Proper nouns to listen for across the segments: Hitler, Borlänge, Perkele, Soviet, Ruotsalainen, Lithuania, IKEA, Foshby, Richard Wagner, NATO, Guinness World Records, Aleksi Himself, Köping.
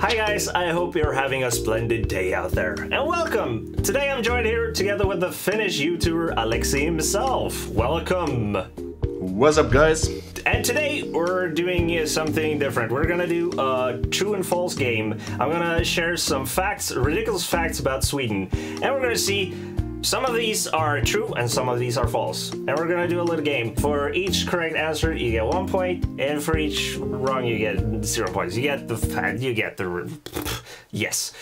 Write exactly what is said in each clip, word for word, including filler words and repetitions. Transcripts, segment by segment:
Hi guys, I hope you're having a splendid day out there, and welcome! Today I'm joined here together with the Finnish YouTuber Aleksi himself. Welcome! What's up guys? And today we're doing something different. We're gonna do a true and false game. I'm gonna share some facts, ridiculous facts about Sweden, and we're gonna see some of these are true and some of these are false. And we're gonna do a little game. For each correct answer, you get one point, and for each wrong, you get zero points. You get the fact, you get the, yes.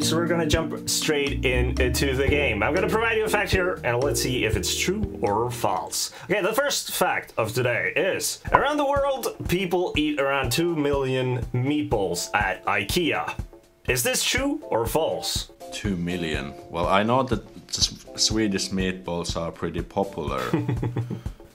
So we're gonna jump straight into the game. I'm gonna provide you a fact here, and let's see if it's true or false. Okay, the first fact of today is, around the world, people eat around two million meatballs at IKEA. Is this true or false? Two million. Well, I know that Swedish meatballs are pretty popular.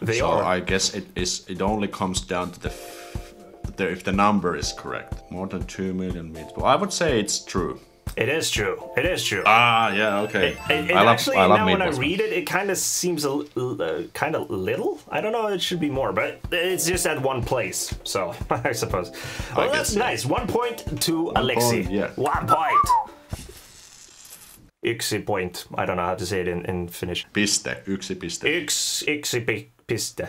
They so are. I guess it is. It only comes down to the, f the if the number is correct. More than two million meatballs. I would say it's true. It is true. It is true. Ah, yeah, okay. It, it, it I actually, love, I now love when I read it, it kind of seems a uh, kind of little. I don't know. It should be more, but it's just at one place. So I suppose. Well, I that's guess, nice. Yeah. One point to one Aleksi. Point, yeah. One point. Yksi point. I don't know how to say it in, in Finnish. Piste. Yksi piste. Yksi, yksi piste.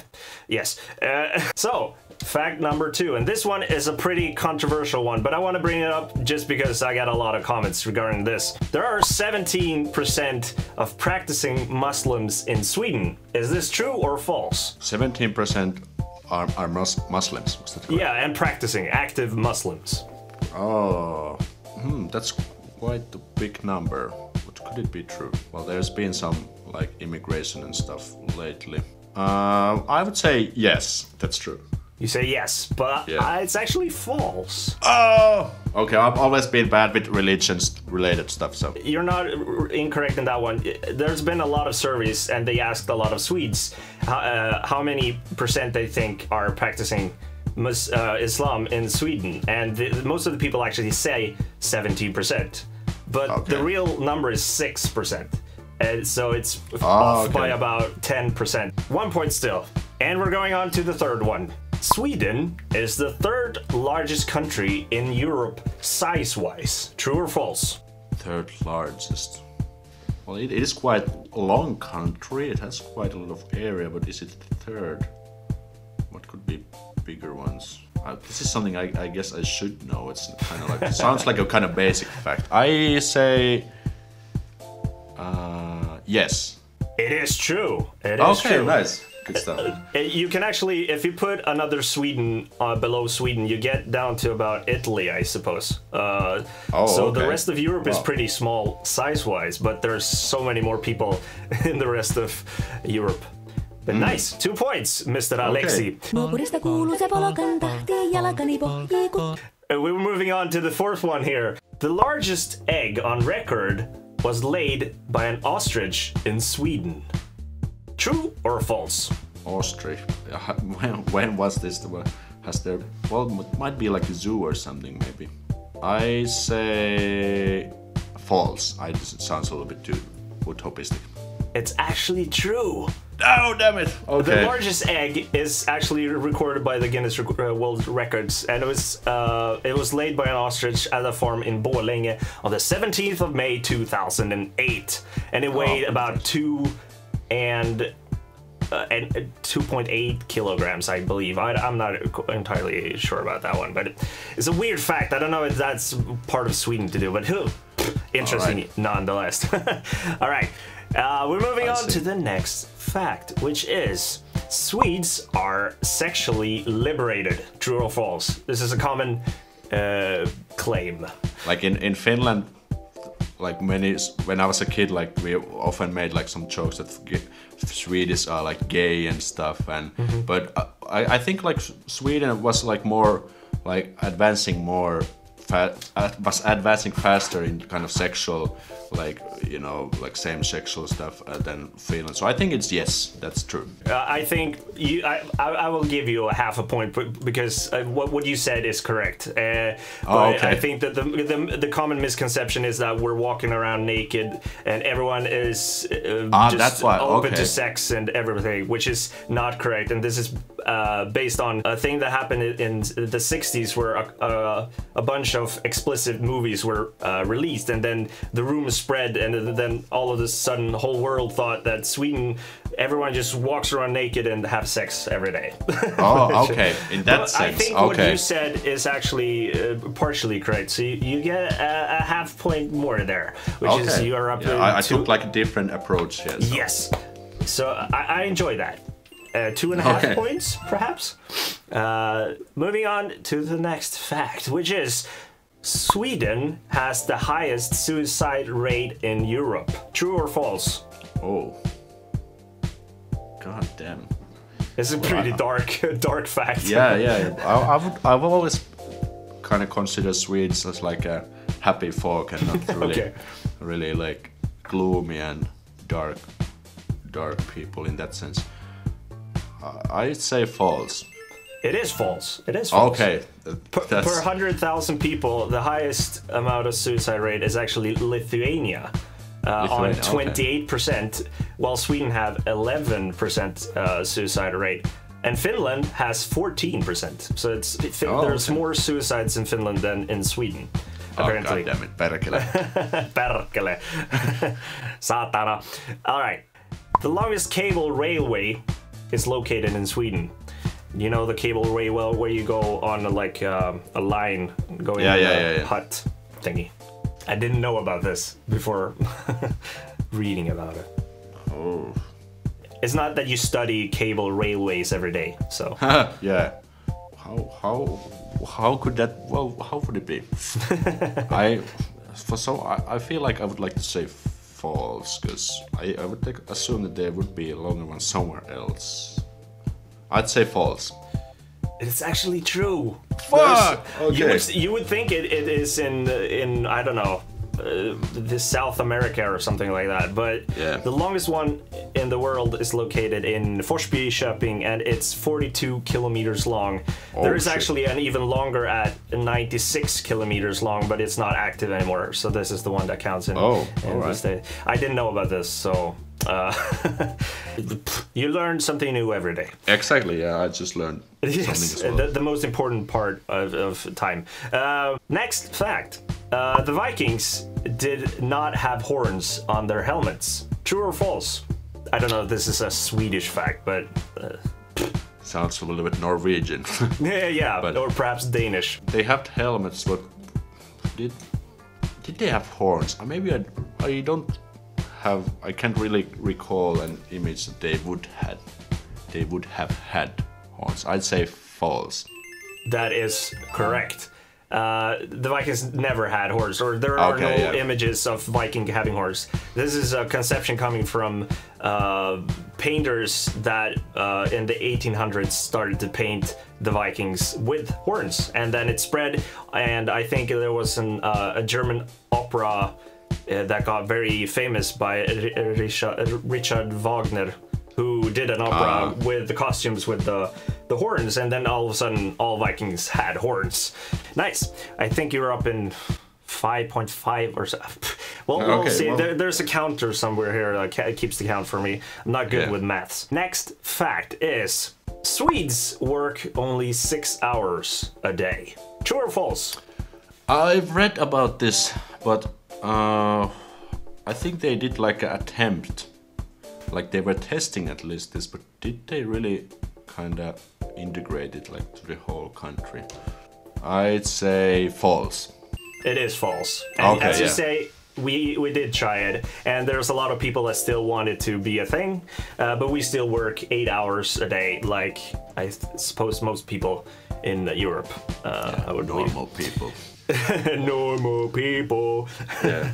Yes. Uh, so, fact number two. And this one is a pretty controversial one, but I want to bring it up just because I got a lot of comments regarding this. There are seventeen percent of practicing Muslims in Sweden. Is this true or false? seventeen percent are, are mus Muslims. Was that correct? Yeah, and practicing. Active Muslims. Oh. Hmm, that's quite a big number. Could it be true? Well, there's been some like immigration and stuff lately. Uh, I would say yes, that's true. You say yes, but yeah. uh, it's actually false. Oh! Okay, I've always been bad with religions-related stuff, so... You're not incorrect in that one. There's been a lot of surveys, and they asked a lot of Swedes how, uh, how many percent they think are practicing mus uh, Islam in Sweden, and the, most of the people actually say seventeen percent. But okay. The real number is six percent, and so it's oh, off okay. by about ten percent. One point still. And we're going on to the third one. Sweden is the third largest country in Europe size-wise. True or false? Third largest. Well, it is quite a long country. It has quite a lot of area, but is it the third? What could be bigger ones? Uh, this is something I, I guess I should know. It's kind of like it sounds like a kind of basic fact. I say uh, yes. It is true. It is okay, true. Okay, nice. Good stuff. You can actually, if you put another Sweden uh, below Sweden, you get down to about Italy, I suppose. Uh, oh, so okay. The rest of Europe wow. is pretty small size-wise, but there's so many more people in the rest of Europe. But mm. nice, two points, Mister Aleksi. Okay. We were moving on to the fourth one here. The largest egg on record was laid by an ostrich in Sweden. True or false? Ostrich. When, when was this? Has there? Well, it might be like a zoo or something, maybe. I say false. I just, it sounds a little bit too utopistic. It's actually true. Oh, damn it. Okay. The largest egg is actually recorded by the Guinness World Records, and it was uh, it was laid by an ostrich at a farm in Borlänge on the seventeenth of May two thousand eight, and it weighed oh, about two and uh, and two point eight kilograms, I believe. I, I'm not entirely sure about that one, but it's a weird fact. I don't know if that's part of Sweden to do, but who? Interesting, right. Nonetheless. All right. Uh, we're moving on to the next fact, which is Swedes are sexually liberated. True or false? This is a common uh, claim. Like in, in Finland, like many, when I was a kid, like we often made like some jokes that Swedes are like gay and stuff. And mm-hmm. But I, I think like Sweden was like more like advancing more fa was advancing faster in kind of sexual, like, you know, like same sexual stuff uh, than Finland. So I think it's yes, that's true. Uh, I think you, I, I will give you a half a point because uh, what, what you said is correct. Uh, oh, okay. I think that the, the, the common misconception is that we're walking around naked and everyone is uh, ah, just that's why. open okay. to sex and everything, which is not correct. And this is uh, based on a thing that happened in the sixties where a, a, a bunch of explicit movies were uh, released, and then the rumors spread, and then all of a sudden the whole world thought that Sweden, everyone just walks around naked and have sex every day. Oh, okay, in that but sense. I think okay. what you said is actually uh, partially correct, so you, you get a, a half point more there, which okay. is you are up yeah, to... I, I took like a different approach here. So. Yes, so I, I enjoy that. Uh, two and a half okay. points, perhaps. Uh, moving on to the next fact, which is Sweden has the highest suicide rate in Europe. True or false? Oh. God damn. It's a well, pretty I, dark dark fact. Yeah, yeah. I, I've, I've always kind of considered Swedes as like a happy folk and not really, okay. really like gloomy and dark, dark people in that sense. Uh, I'd say false. It is false. It is false. Okay. Per, per one hundred thousand people, the highest amount of suicide rate is actually Lithuania, uh, Lithuania on twenty-eight percent, okay. while Sweden have eleven percent uh, suicide rate. And Finland has fourteen percent. So it's it, oh, there's okay. more suicides in Finland than in Sweden, apparently. Oh, God damn it. Perkele. Perkele. Satana. All right. The longest cable railway is located in Sweden. You know the cable railway where you go on like uh, a line going yeah, yeah, a yeah, yeah. hut thingy. I didn't know about this before reading about it. Oh. It's not that you study cable railways every day, so. yeah. How how how could that? Well, how would it be? I for so I, I feel like I would like to say false because I I would take, assume that there would be a longer one somewhere else. I'd say false. It's actually true. Fuck! Okay. You would, you would think it, it is in, in I don't know, uh, this South America or something like that, but yeah. the longest one in the world is located in Foshby, Köping, and it's forty-two kilometers long. Oh, there is shit. actually an even longer at ninety-six kilometers long, but it's not active anymore, so this is the one that counts in, oh, in all right. this day. I didn't know about this, so... Uh, you learn something new every day. Exactly, yeah, I just learned yes, something as well. the, the most important part of, of time. Uh, next fact, uh, the Vikings did not have horns on their helmets. True or false? I don't know if this is a Swedish fact, but... Uh, sounds a little bit Norwegian. yeah, yeah, but or perhaps Danish. They have helmets, but did, did they have horns? Maybe I, I don't... Have, I can't really recall an image that they would had they would have had horns. I'd say false. That is correct. Uh, the Vikings never had horns, or there are okay, no yeah. images of Viking having horns. This is a conception coming from uh, painters that uh, in the eighteen hundreds started to paint the Vikings with horns, and then it spread. And I think there was an, uh, a German opera Uh, that got very famous by R Richard, Richard Wagner, who did an opera uh. with the costumes with the, the horns, and then all of a sudden all Vikings had horns. Nice. I think you were up in five point five or so. Well, okay, we'll see. Well. There, there's a counter somewhere here that keeps the count for me. I'm not good yeah. with maths. Next fact is Swedes work only six hours a day. True or false? I've read about this, but Uh, I think they did like an attempt, like they were testing at least this, but did they really kind of integrate it like to the whole country? I'd say false. It is false. And okay, as you yeah. say, we, we did try it, and there's a lot of people that still want it to be a thing, uh, but we still work eight hours a day, like I suppose most people in Europe, uh, yeah, I would believe. Normal people. Normal people. Yeah.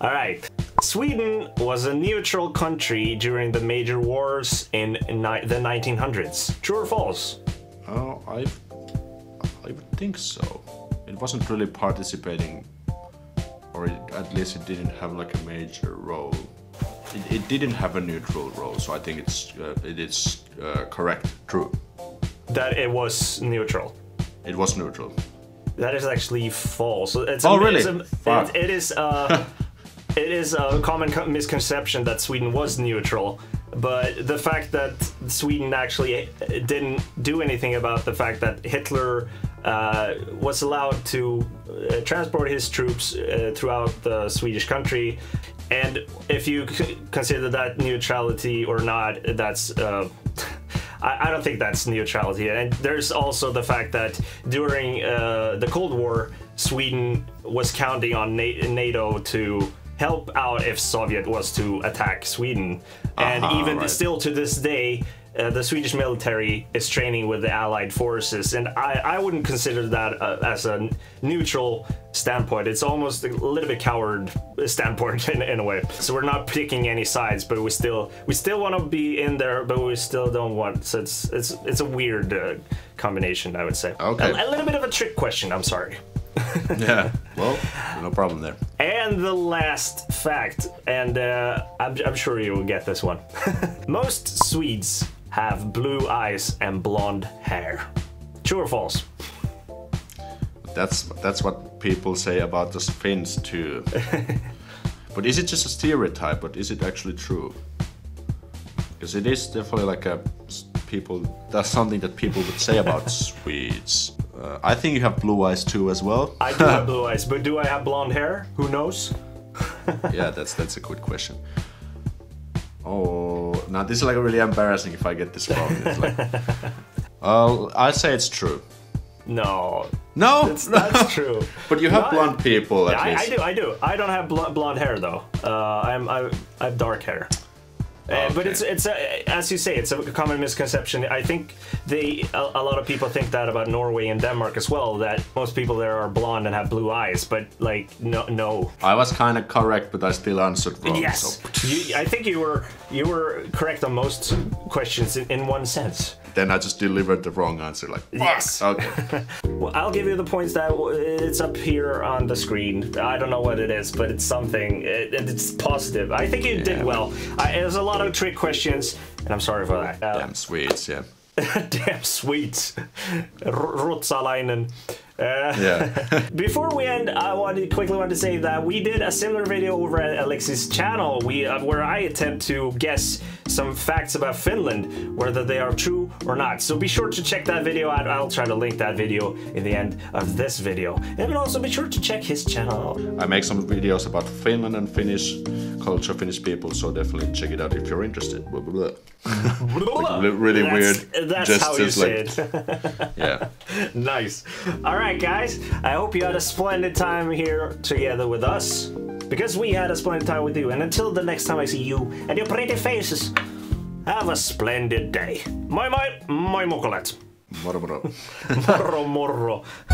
All right. Sweden was a neutral country during the major wars in ni the nineteen hundreds. True or false? Oh, I, I would think so. it wasn't really participating, or it, at least it didn't have like a major role. It, it didn't have a neutral role, so I think it's uh, it is uh, correct, true. That it was neutral. It was neutral. That is actually false. It's oh, a, really? It's a, wow. it, it is uh, it is a common co misconception that Sweden was neutral, but the fact that Sweden actually didn't do anything about the fact that Hitler uh, was allowed to uh, transport his troops uh, throughout the Swedish country, and if you c consider that neutrality or not, that's. Uh, I don't think that's neutrality. And there's also the fact that during uh, the Cold War, Sweden was counting on NATO to help out if Soviet was to attack Sweden. And uh-huh, even right. still to this day, uh, the Swedish military is training with the Allied forces. And I, I wouldn't consider that uh, as a neutral standpoint. It's almost a little bit coward standpoint in, in a way. So we're not picking any sides, but we still we still want to be in there, but we still don't want. So it's it's it's a weird uh, combination, I would say. Okay. A, a little bit of a trick question. I'm sorry. Yeah. Well, no problem there. And the last fact, and uh, I'm I'm sure you will get this one. Most Swedes have blue eyes and blonde hair. True or false? That's that's what people say about the Finns too. But is it just a stereotype? But is it actually true? Because it is definitely like a people. That's something that people would say about Swedes. Uh, I think you have blue eyes too as well. I do have blue eyes, but do I have blonde hair? Who knows? Yeah, that's that's a good question. Oh, now this is like really embarrassing if I get this wrong. It's like, uh, I'll say it's true. No. No, that's, that's true. But you have Not, blonde people at I, least. I do, I do. I don't have bl blonde hair though. Uh, I'm, I, I have dark hair. Okay. Uh, but it's, it's a, as you say, it's a common misconception. I think they, a, a lot of people think that about Norway and Denmark as well. That most people there are blonde and have blue eyes. But like, no, no. I was kind of correct, but I still answered wrong. Yes, so. you, I think you were, you were correct on most questions in, in one sense. Then I just delivered the wrong answer, like, fuck. Yes. Okay. Well, I'll give you the points that it's up here on the screen. I don't know what it is, but it's something. It, it's positive. I think you yeah, did well. I, it was a lot of trick questions, and I'm sorry for that. Uh, damn Swedes, yeah. Damn Swedes. Ruotsalainen. Uh, yeah. Before we end, I wanted quickly want to say that we did a similar video over at Aleksi's channel, we uh, where I attempt to guess some facts about Finland, whether they are true or not. So be sure to check that video out. I'll try to link that video in the end of this video. And also be sure to check his channel. I make some videos about Finland and Finnish culture, Finnish people, so definitely check it out if you're interested. Blah, blah, blah. Like, really that's, weird. That's just, how you just, say like, it. Yeah. Nice. All right. Guys, I hope you had a splendid time here together with us, because we had a splendid time with you. And until the next time I see you and your pretty faces, have a splendid day. Moi moi, moi mokolat. Moro moro. Moro moro.